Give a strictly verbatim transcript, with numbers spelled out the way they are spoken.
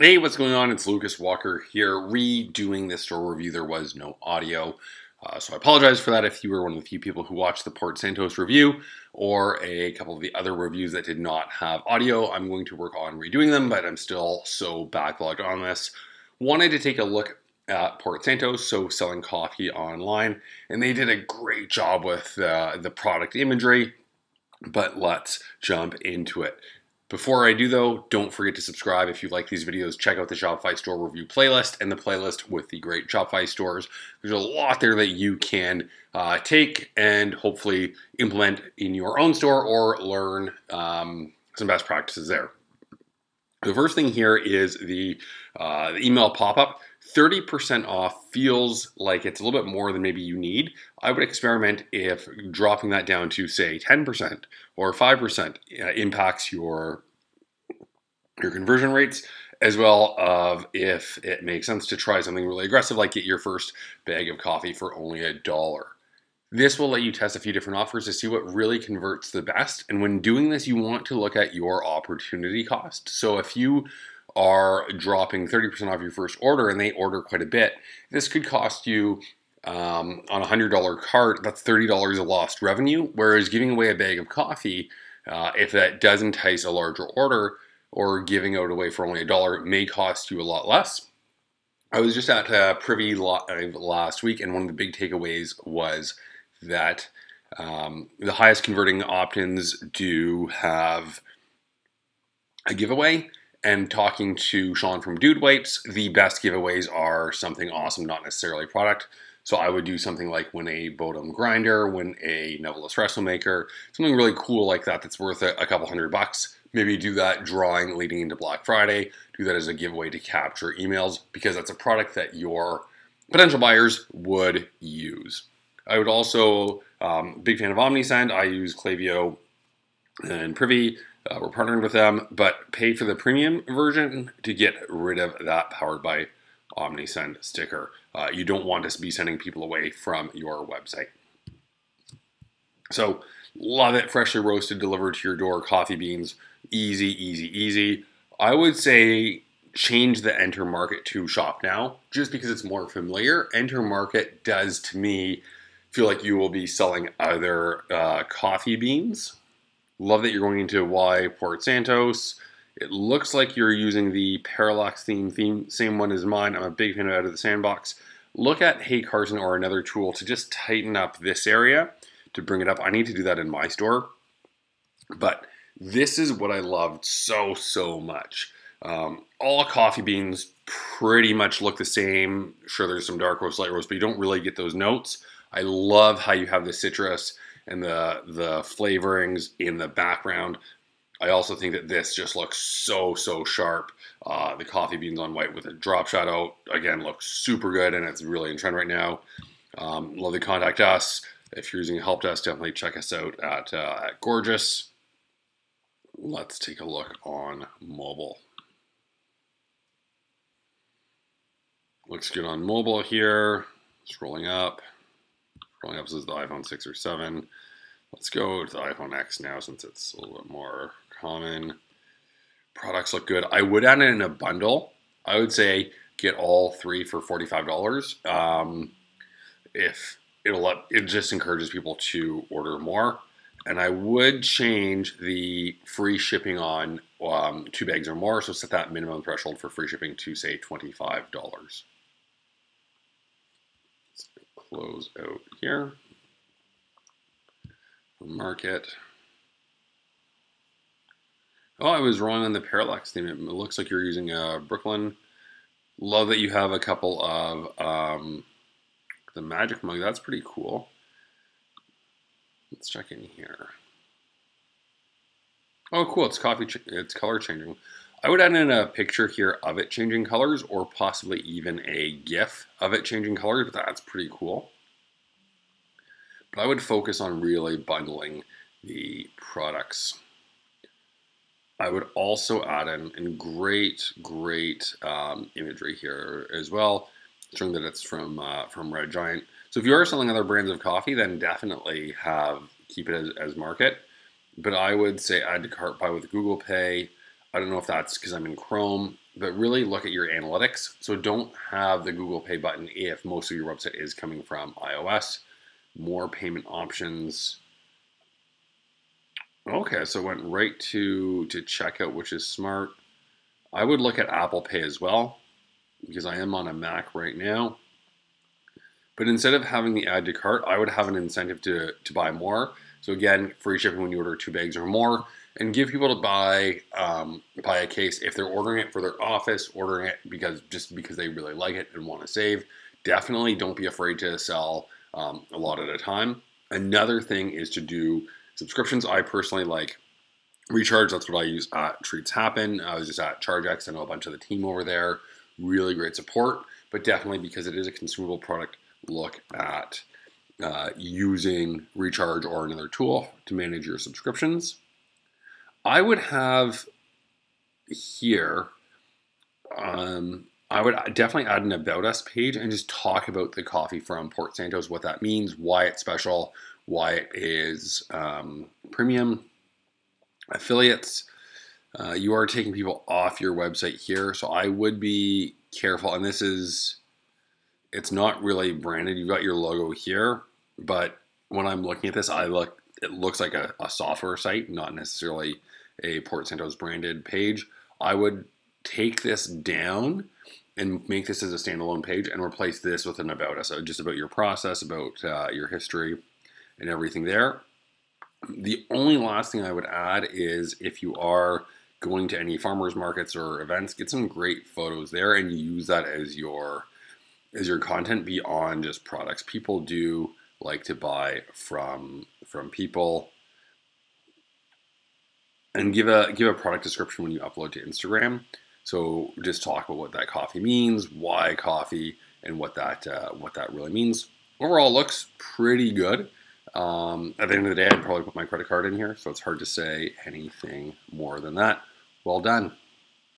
Hey, what's going on? It's Lucas Walker here, redoing this store review. There was no audio, uh, so I apologize for that if you were one of the few people who watched the Port Santos review or a couple of the other reviews that did not have audio. I'm going to work on redoing them, but I'm still so backlogged on this. Wanted to take a look at Port Santos, so selling coffee online, and they did a great job with uh, the product imagery, but let's jump into it. Before I do though, don't forget to subscribe. If you like these videos, check out the Shopify store review playlist and the playlist with the great Shopify stores. There's a lot there that you can uh, take and hopefully implement in your own store or learn um, some best practices there. The first thing here is the, uh, the email pop-up. thirty percent off feels like it's a little bit more than maybe you need. I would experiment if dropping that down to, say, ten percent or five percent impacts your, your conversion rates, as well of if it makes sense to try something really aggressive, like get your first bag of coffee for only a dollar. This will let you test a few different offers to see what really converts the best. And when doing this, you want to look at your opportunity cost. So if you are dropping thirty percent off your first order and they order quite a bit, this could cost you um, on a one hundred dollar cart, that's thirty dollars of lost revenue, whereas giving away a bag of coffee, uh, if that does entice a larger order, or giving out away for only a dollar, may cost you a lot less. I was just at uh, Privy last week, and one of the big takeaways was that um, the highest converting opt-ins do have a giveaway. And talking to Sean from Dude Wipes, the best giveaways are something awesome, not necessarily product. So I would do something like when a Bodum grinder, when a Nevel espresso maker, something really cool like that that's worth a, a couple hundred bucks. Maybe do that drawing leading into Black Friday. Do that as a giveaway to capture emails, because that's a product that your potential buyers would use. I would also, um, big fan of OmniSend. I use Klaviyo and Privy. Uh, we're partnered with them, but pay for the premium version to get rid of that powered by OmniSend sticker. Uh, you don't want to be sending people away from your website. So love it. Freshly roasted, delivered to your door, coffee beans. Easy, easy, easy. I would say change the enter market to shop now, just because it's more familiar. Enter market does, to me, feel like you will be selling other uh, coffee beans. Love that you're going into Y Port Santos. It looks like you're using the Parallax theme, theme, same one as mine. I'm a big fan of Out of the Sandbox. Look at Hey Carson or another tool to just tighten up this area to bring it up. I need to do that in my store. But this is what I loved so, so much. Um, all coffee beans pretty much look the same. Sure, there's some dark roast, light roast, but you don't really get those notes. I love how you have the citrus and the, the flavorings in the background. I also think that this just looks so, so sharp. Uh, the coffee beans on white with a drop shadow, again, looks super good, and it's really in trend right now. Um, love to contact us. If you're using Help Desk, definitely check us out at, uh, at Gorgias. Let's take a look on mobile. Looks good on mobile here. Scrolling up. Scrolling up, this is the iPhone six or seven. Let's go to the iPhone ten now, since it's a little bit more common. Products look good. I would add it in a bundle. I would say get all three for forty-five dollars. Um, if it'll, it just encourages people to order more. And I would change the free shipping on um, two bags or more. So set that minimum threshold for free shipping to, say, twenty-five dollars. Close out here, market. Oh, I was wrong on the Parallax theme. It looks like you're using uh, Brooklyn. Love that you have a couple of um, the Magic Mug. That's pretty cool. Let's check in here. Oh, cool. It's coffee. Ch it's color changing. I would add in a picture here of it changing colors, or possibly even a GIF of it changing colors, but that's pretty cool. But I would focus on really bundling the products. I would also add in, in great, great um, imagery here as well, showing that it's from uh, from Red Giant. So if you are selling other brands of coffee, then definitely have keep it as, as market. But I would say add to cart by with Google Pay. I don't know if that's because I'm in Chrome, but really look at your analytics. So don't have the Google Pay button if most of your website is coming from iOS. More payment options. Okay, so went right to, to checkout, which is smart. I would look at Apple Pay as well, because I am on a Mac right now. But instead of having the add to cart, I would have an incentive to, to buy more. So again, free shipping when you order two bags or more, and give people to buy um, buy a case if they're ordering it for their office, ordering it because just because they really like it and want to save. Definitely don't be afraid to sell um, a lot at a time. Another thing is to do subscriptions. I personally like Recharge. That's what I use at Treats Happen. I was just at ChargeX. I know a bunch of the team over there. Really great support, but definitely because it is a consumable product, look at uh, using Recharge or another tool to manage your subscriptions. I would have here, um, I would definitely add an About Us page and just talk about the coffee from Port Santos, what that means, why it's special, why it is um, premium. Affiliates, uh, you are taking people off your website here, so I would be careful. And this is, it's not really branded. You've got your logo here, but when I'm looking at this, I look, it looks like a, a software site, not necessarily a Port Santos branded page. I would take this down and make this as a standalone page and replace this with an About Us. So just about your process, about uh, your history and everything there. The only last thing I would add is if you are going to any farmers markets or events, get some great photos there and use that as your as your content beyond just products. People do like to buy from from people, and give a give a product description when you upload to Instagram. So just talk about what that coffee means, why coffee, and what that uh, what that really means. Overall, looks pretty good. Um, at the end of the day, I'd probably put my credit card in here, so it's hard to say anything more than that. Well done.